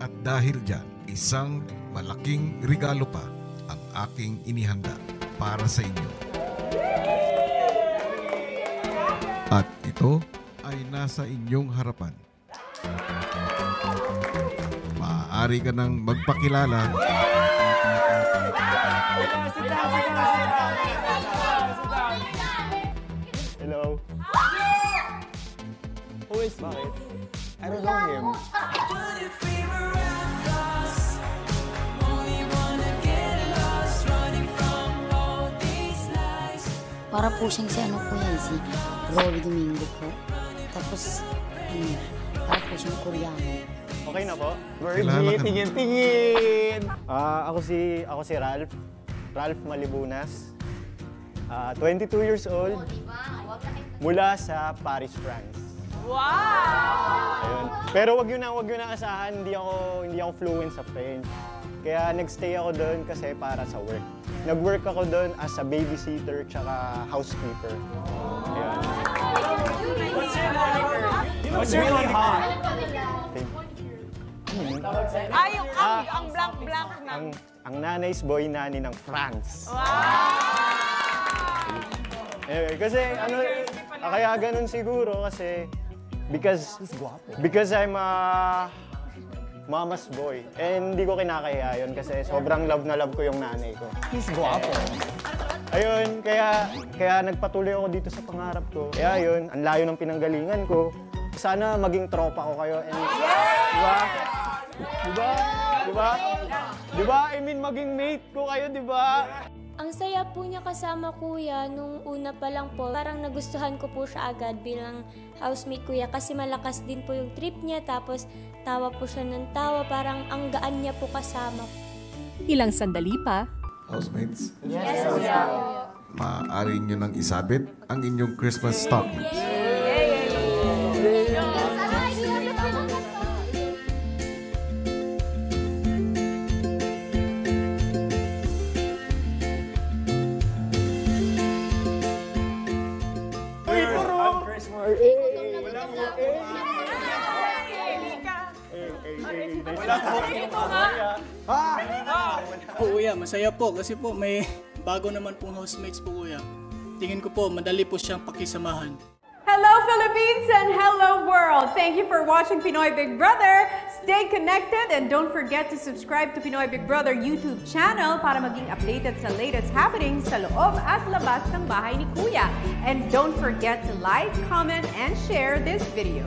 At dahil dyan, isang malaking regalo pa ang aking inihanda para sa inyo. At ito ay nasa inyong harapan. Maaari ka nang magpakilala. Hello. Who is mine? I don't know him. Para po siyang si ano po yan, si Rory Domingo po. Tapos, para po siyang Koreano. Okay na po? Virgie, tingin! Ako si Ralph. Ralph Malibunas. 22 years old. Mula sa Paris, France. Wow! Ayun. Pero wag yun na asahan, hindi ako fluent sa French. Kaya nagstay ako doon kasi para sa work. Nag-work ako doon as a babysitter tsaka housekeeper. Ayun. What's your really hot? Ay, ang blank-blank na. Ang nanay's boy nani ng France. Wow! Anyway, kasi ano, kaya ganun siguro kasi because I'm a mama's boy. And hindi ko kinakaya yun kasi sobrang love na love ko yung nanay ko. He's guwapo. Ayun, kaya nagpatuloy ako dito sa pangarap ko. Kaya yun, ang layo ng pinanggalingan ko. Sana maging tropa ko kayo. And, diba? I mean, maging mate ko kayo, diba? Ang saya po niya kasama Kuya nung una pa lang po. Parang nagustuhan ko po siya agad bilang housemate Kuya kasi malakas din po yung trip niya. Tapos tawa po siya ng tawa. Parang ang gaan niya po kasama. Ilang sandali pa. Housemates? Yes, Kuya. Maaari niyo nang isabit ang inyong Christmas stockings. Kuya, masaya po kasi po may bago naman pong housemates po, Kuya. Tingin ko po, madali po siyang pakisamahan. Hello Philippines and hello world! Thank you for watching Pinoy Big Brother. Stay connected and don't forget to subscribe to Pinoy Big Brother YouTube channel para maging updated sa latest happenings sa loob at labas ng bahay ni Kuya. And don't forget to like, comment, and share this video.